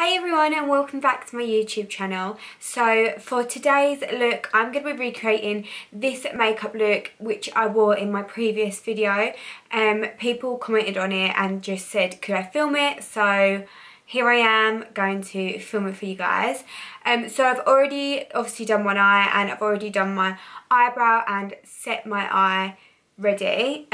Hey everyone and welcome back to my YouTube channel. So for today's look I'm going to be recreating this makeup look which I wore in my previous video. People commented on it and just said could I film it, so here I am going to film it for you guys. So I've already obviously done one eye and I've already done my eyebrow and set my eye ready.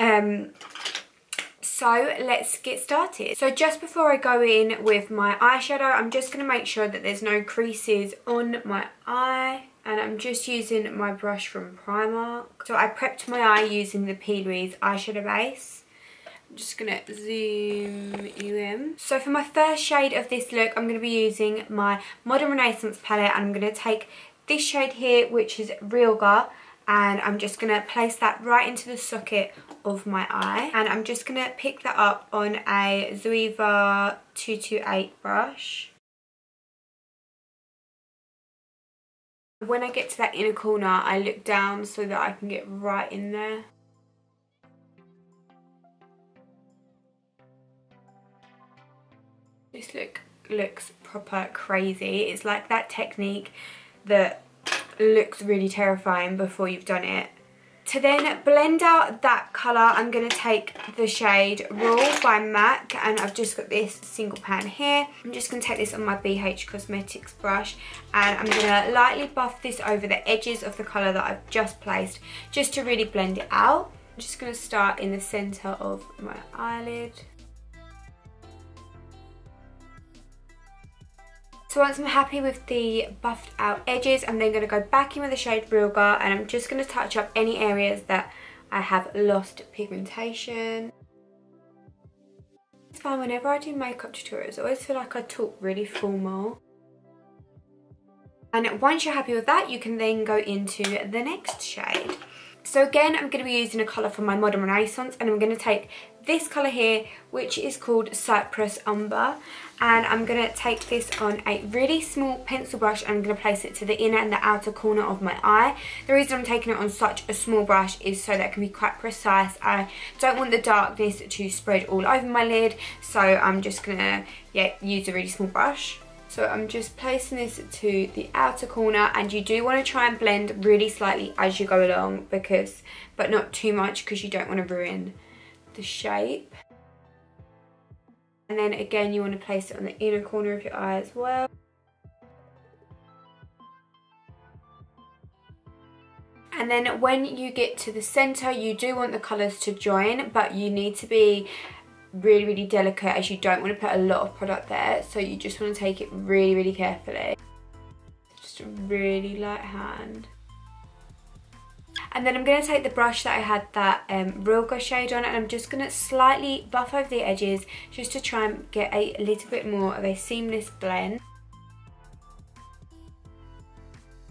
So let's get started. So just before I go in with my eyeshadow, I'm just going to make sure that there's no creases on my eye. And I'm just using my brush from Primark. So I prepped my eye using the P. Louise eyeshadow base. I'm just going to zoom you in. So for my first shade of this look, I'm going to be using my Modern Renaissance palette. I'm going to take this shade here, which is Realgar. And I'm just going to place that right into the socket of my eye. And I'm just going to pick that up on a Zoeva 228 brush. When I get to that inner corner, I look down so that I can get right in there. This look looks proper crazy. It's like that technique that looks really terrifying before you've done it. To then blend out that colour, I'm going to take the shade Rule by MAC, and I've just got this single pan here. I'm just going to take this on my BH Cosmetics brush and I'm going to lightly buff this over the edges of the colour that I've just placed just to really blend it out. I'm just going to start in the centre of my eyelid. So once I'm happy with the buffed out edges, I'm then going to go back in with the shade Realgar and I'm just going to touch up any areas that I have lost pigmentation. It's fine, whenever I do makeup tutorials I always feel like I talk really formal. And once you're happy with that you can then go into the next shade. So again I'm going to be using a colour from my Modern Renaissance and I'm going to take this colour here, which is called Cypress Umber, and I'm going to take this on a really small pencil brush and I'm going to place it to the inner and the outer corner of my eye. The reason I'm taking it on such a small brush is so that it can be quite precise. I don't want the darkness to spread all over my lid, so I'm just going to use a really small brush. So I'm just placing this to the outer corner, and you do want to try and blend really slightly as you go along, but not too much because you don't want to ruin the shape. And then again you want to place it on the inner corner of your eye as well. And then when you get to the center you do want the colors to join, but you need to be really delicate as you don't want to put a lot of product there, so you just want to take it really carefully. Just a really light hand. And then I'm going to take the brush that I had that Realgar shade on and I'm just going to slightly buff over the edges just to try and get a little bit more of a seamless blend.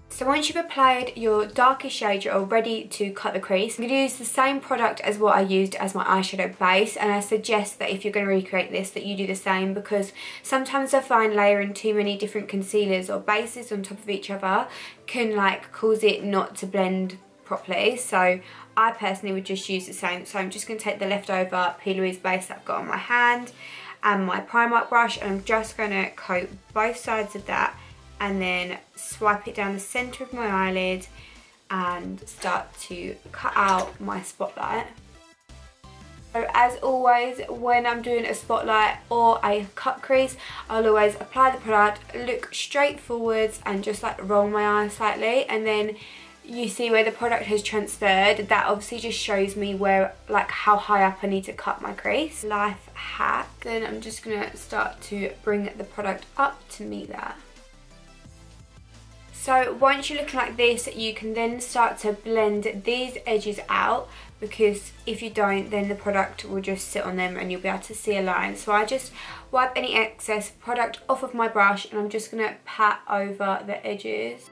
So once you've applied your darkest shade, you're all ready to cut the crease. I'm going to use the same product as what I used as my eyeshadow base, and I suggest that if you're going to recreate this that you do the same, because sometimes I find layering too many different concealers or bases on top of each other can like cause it not to blend properly. So I personally would just use the same. So I'm just going to take the leftover P. Louise base that I've got on my hand and my Primark brush, and I'm just going to coat both sides of that and then swipe it down the centre of my eyelid and start to cut out my spotlight. So as always when I'm doing a spotlight or a cut crease I'll always apply the product, look straight forwards and just like roll my eye slightly, and then you see where the product has transferred. That obviously just shows me where, like, how high up I need to cut my crease. Life hack. Then I'm just gonna start to bring the product up to meet that. So once you're looking like this you can then start to blend these edges out, because if you don't then the product will just sit on them and you'll be able to see a line. So I just wipe any excess product off of my brush and I'm just gonna pat over the edges.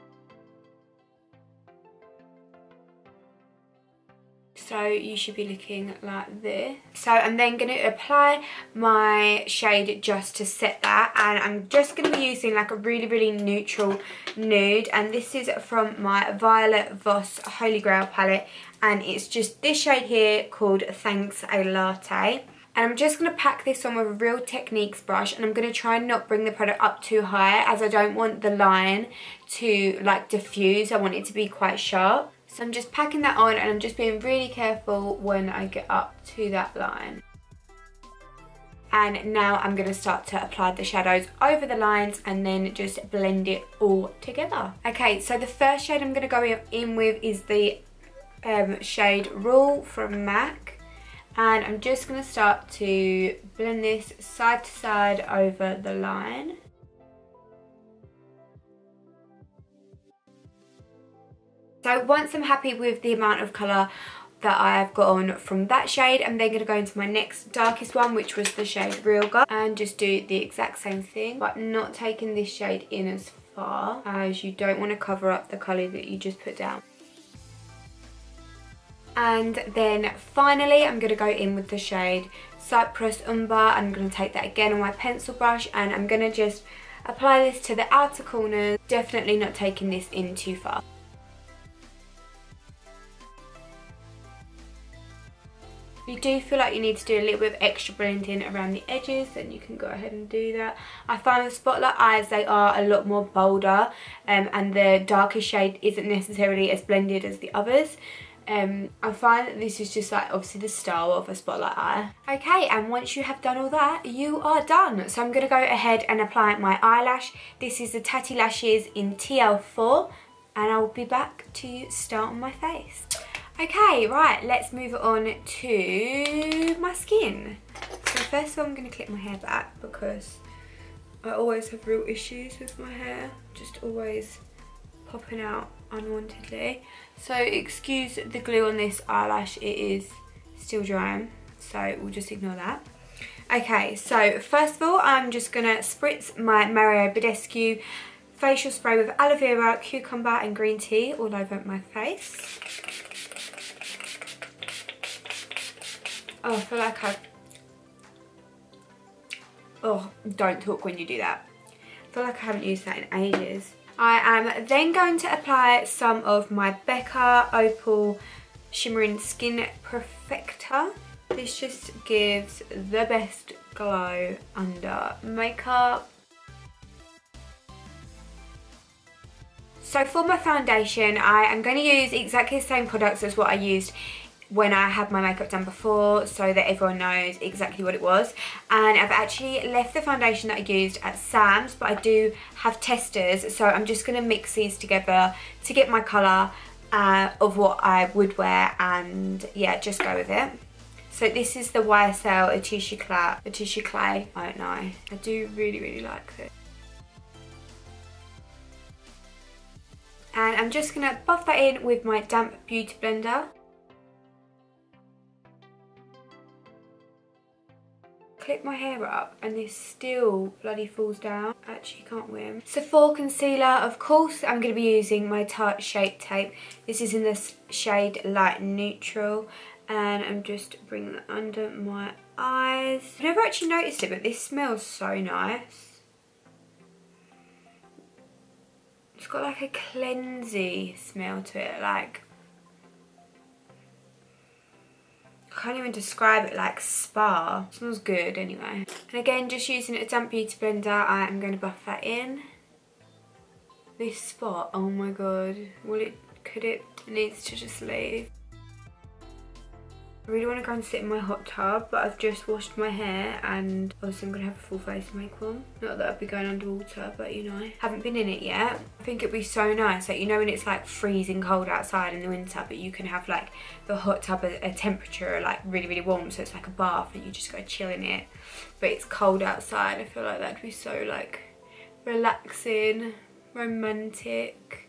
So you should be looking like this. So I'm then going to apply my shade just to set that, and I'm just going to be using like a really neutral nude, and this is from my Violet Voss Holy Grail palette and it's just this shade here called Thanks A Latte. And I'm just going to pack this on with a Real Techniques brush, and I'm going to try and not bring the product up too high as I don't want the line to like diffuse. I want it to be quite sharp. So I'm just packing that on, and I'm just being really careful when I get up to that line. And now I'm going to start to apply the shadows over the lines and then just blend it all together. Okay, so the first shade I'm going to go in with is the shade Rule from MAC. And I'm just going to start to blend this side to side over the line. So once I'm happy with the amount of colour that I've got on from that shade, I'm then going to go into my next darkest one, which was the shade Realgar, and just do the exact same thing, but not taking this shade in as far, as you don't want to cover up the colour that you just put down. And then finally I'm going to go in with the shade Cypress Umber. I'm going to take that again on my pencil brush, and I'm going to just apply this to the outer corners, definitely not taking this in too far. If you do feel like you need to do a little bit of extra blending around the edges, then you can go ahead and do that. I find the spotlight eyes, they are a lot more bolder, and the darkest shade isn't necessarily as blended as the others. I find that this is just like obviously the style of a spotlight eye. Okay, and once you have done all that, you are done. So I'm going to go ahead and apply my eyelash. This is the Tati Lashes in TL4, and I will be back to start on my face. Okay, right, let's move on to my skin. So first of all, I'm going to clip my hair back because I always have real issues with my hair, just always popping out unwantedly. So excuse the glue on this eyelash, it is still drying, so we'll just ignore that. Okay, so first of all, I'm just going to spritz my Mario Badescu facial spray with aloe vera, cucumber and green tea all over my face. Oh, I feel like oh, don't talk when you do that. I feel like I haven't used that in ages. I am then going to apply some of my Becca Opal Shimmering Skin Perfector. This just gives the best glow under makeup. So for my foundation, I am going to use exactly the same products as what I used when I had my makeup done before, so that everyone knows exactly what it was. And I've actually left the foundation that I used at Sam's, but I do have testers, so I'm just going to mix these together to get my colour of what I would wear, and yeah, just go with it. So this is the YSL Etouche Clay. I don't know, I do really like this. And I'm just going to buff that in with my Damp Beauty Blender. Clip my hair up and this still bloody falls down. Actually can't win. So for concealer, of course, I'm going to be using my Tarte Shape Tape. This is in the shade Light Neutral, and I'm just bringing that under my eyes. I've never actually noticed it, but this smells so nice. It's got like a cleansy smell to it, like I can't even describe it, like spa. It smells good anyway. And again, just using a Damp Beauty Blender, I am going to buff that in. This spot, oh my god. It needs to just leave. I really want to go and sit in my hot tub, but I've just washed my hair and also I'm going to have a full face makeup on. Not that I'd be going underwater, but you know. I haven't been in it yet. I think it'd be so nice, like you know when it's like freezing cold outside in the winter, but you can have like the hot tub at a temperature like really warm, so it's like a bath and you just go chill in it. But it's cold outside, I feel like that'd be so like relaxing, romantic.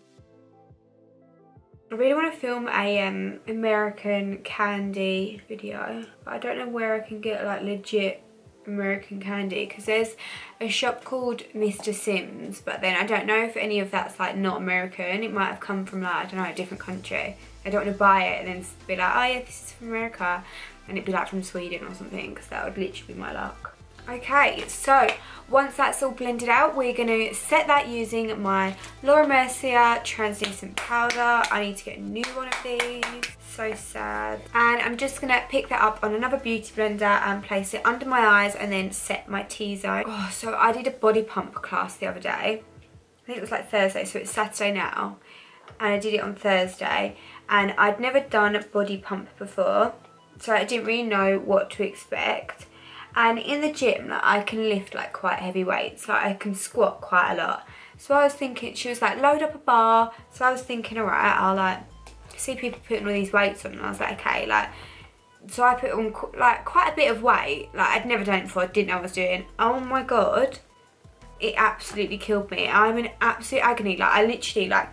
I really want to film a American candy video, but I don't know where I can get like legit American candy, because there's a shop called Mr. Sims, but then I don't know if any of that's like not American. It might have come from like, I don't know, a different country. I don't want to buy it and then be like, oh yeah, this is from America, and it'd be like from Sweden or something, because that would literally be my luck. Okay, so once that's all blended out, we're going to set that using my Laura Mercier Translucent Powder. I need to get a new one of these. So sad. And I'm just going to pick that up on another beauty blender and place it under my eyes and then set my T-zone. Oh, so I did a body pump class the other day. I think it was like Thursday, so it's Saturday now. And I did it on Thursday. And I'd never done body pump before, so I didn't really know what to expect. And in the gym, like, I can lift like quite heavy weights, like I can squat quite a lot. So I was thinking, she was like, load up a bar. So I was thinking, alright, I'll like see people putting all these weights on, and I was like, okay, like, so I put on like quite a bit of weight, like I'd never done it before, I didn't know what I was doing. Oh my god, it absolutely killed me. I'm in absolute agony, like I literally like,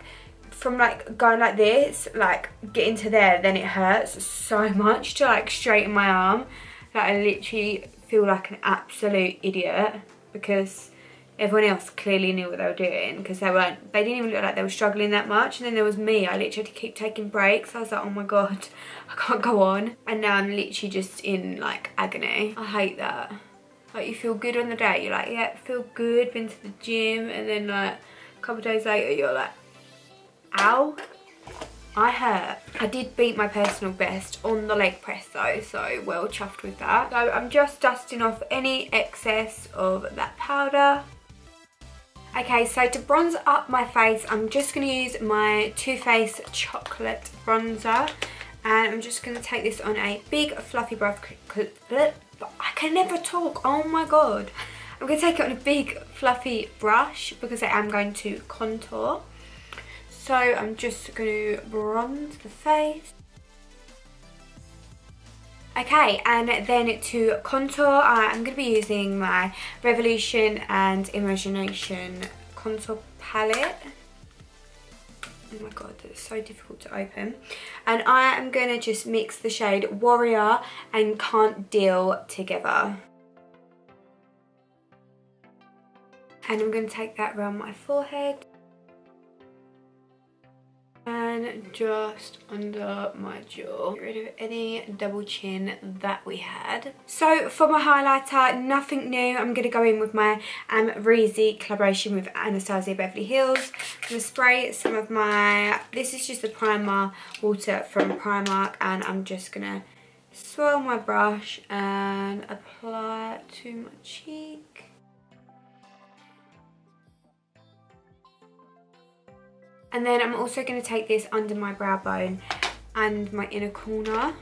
from like going like this, like getting to there, then it hurts so much to like straighten my arm. Like I literally feel like an absolute idiot because everyone else clearly knew what they were doing, because they didn't even look like they were struggling that much. And then there was me, I literally had to keep taking breaks. I was like, oh my god, I can't go on. And now I'm literally just in like agony. I hate that. Like you feel good on the day, you're like, yeah, feel good, been to the gym, and then like a couple of days later you're like, ow, I hurt. I did beat my personal best on the leg press though, so well chuffed with that. So I'm just dusting off any excess of that powder. Okay, so to bronze up my face, I'm just going to use my Too Faced Chocolate Bronzer. And I'm just going to take this on a big fluffy brush. I can never talk, oh my god. I'm going to take it on a big fluffy brush because I am going to contour. So I'm just going to bronze the face. Okay, and then to contour, I'm going to be using my Revolution and Imagination contour palette. Oh my god, that's so difficult to open. And I am going to just mix the shade Warrior and Can't Deal together. And I'm going to take that around my forehead. And just under my jaw. Get rid of any double chin that we had. So for my highlighter, nothing new. I'm going to go in with my Amrezy collaboration with Anastasia Beverly Hills. I'm going to spray some of my, this is just the primer water from Primark, and I'm just going to swirl my brush and apply it to my cheek. And then I'm also going to take this under my brow bone and my inner corner.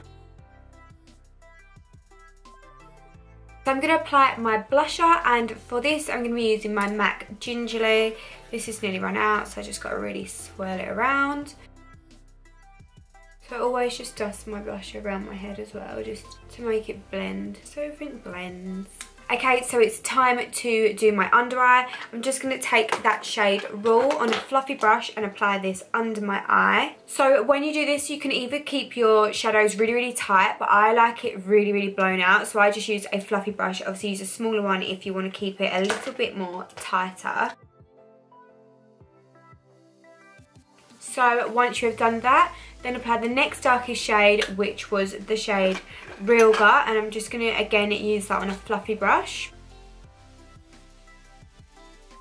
So I'm going to apply my blusher, and for this I'm going to be using my MAC Gingerly. This is nearly run out, so I just got to really swirl it around. So I always just dust my blusher around my head as well, just to make it blend. So everything blends. Okay, so it's time to do my under eye. I'm just going to take that shade Raw on a fluffy brush and apply this under my eye. So when you do this, you can either keep your shadows really, really tight, but I like it really, really blown out. So I just use a fluffy brush. Obviously use a smaller one if you want to keep it a little bit more tighter. So once you have done that, then apply the next darkest shade, which was the shade Realgar, and I'm just going to again use that on a fluffy brush.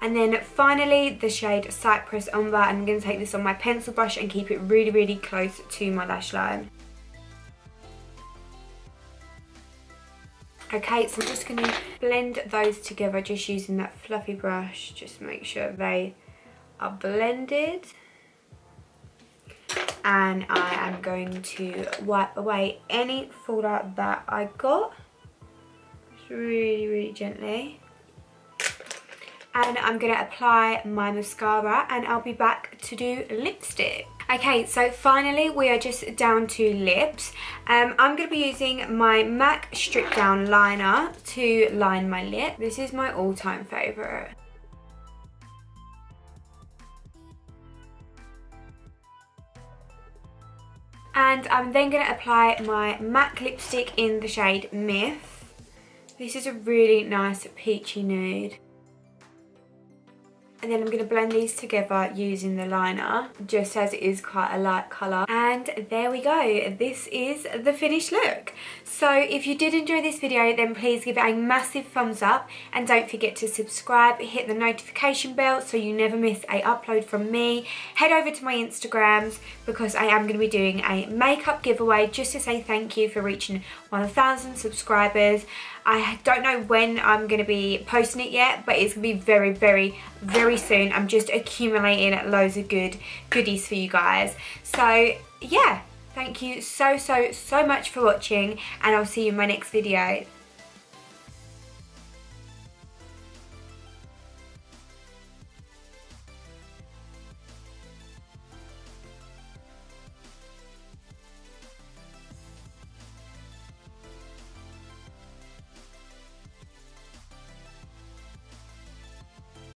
And then finally the shade Cypress Umber, and I'm going to take this on my pencil brush and keep it really, really close to my lash line. Okay, so I'm just going to blend those together just using that fluffy brush, just make sure they are blended. And I am going to wipe away any fallout that I got, just really, really gently. And I'm going to apply my mascara, and I'll be back to do lipstick. Okay, so finally we are just down to lips. I'm going to be using my MAC Strip Down liner to line my lip. This is my all-time favourite. And I'm then going to apply my MAC lipstick in the shade Myth. This is a really nice peachy nude. And then I'm going to blend these together using the liner, just as it is quite a light colour. And there we go. This is the finished look. So if you did enjoy this video, then please give it a massive thumbs up. And don't forget to subscribe, hit the notification bell so you never miss a upload from me. Head over to my Instagrams because I am going to be doing a makeup giveaway just to say thank you for reaching 1,000 subscribers. I don't know when I'm going to be posting it yet, but it's going to be very, very, very soon. I'm just accumulating loads of good goodies for you guys. So, yeah, thank you so, so, so much for watching, and I'll see you in my next video.